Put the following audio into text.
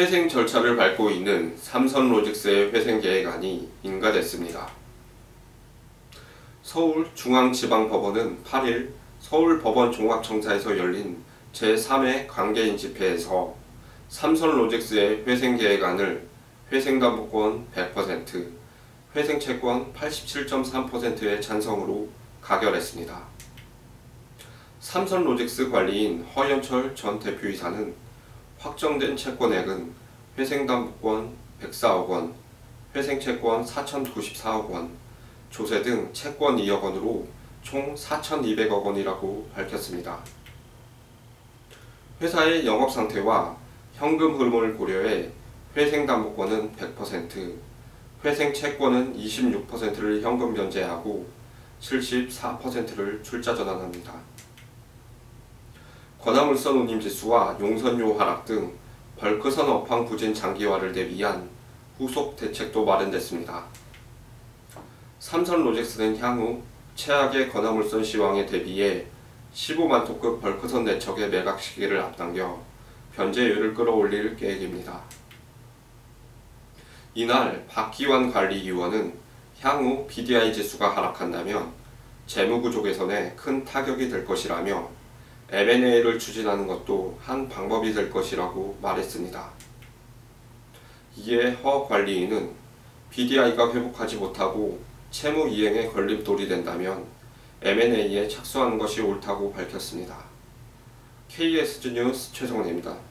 회생 절차를 밟고 있는 삼선로직스의 회생계획안이 인가됐습니다. 서울중앙지방법원은 8일 서울법원종합청사에서 열린 제3회 관계인 집회에서 삼선로직스의 회생계획안을 회생담보권 100%, 회생채권 87.3%의 찬성으로 가결했습니다. 삼선로직스 관리인 허현철 전 대표이사는 확정된 채권액은 회생담보권 104억 원, 회생채권 4,094억 원, 조세 등 채권 2억 원으로 총 4,200억 원이라고 밝혔습니다. 회사의 영업상태와 현금 흐름을 고려해 회생담보권은 100%, 회생채권은 26%를 현금 변제하고 74%를 출자 전환합니다. 건화물선 운임지수와 용선료 하락 등 벌크선 업황 부진 장기화를 대비한 후속 대책도 마련됐습니다. 삼선로직스는 향후 최악의 건화물선 시황에 대비해 15만톤급 벌크선 내척의 매각 시기를 앞당겨 변제율을 끌어올릴 계획입니다. 이날 박기환 관리위원은 향후 BDI 지수가 하락한다면 재무구조 개선에 큰 타격이 될 것이라며 M&A를 추진하는 것도 한 방법이 될 것이라고 말했습니다. 이에 허 관리인은 BDI가 회복하지 못하고 채무 이행에 걸림돌이 된다면 M&A에 착수하는 것이 옳다고 밝혔습니다. KSG 뉴스 최성원입니다.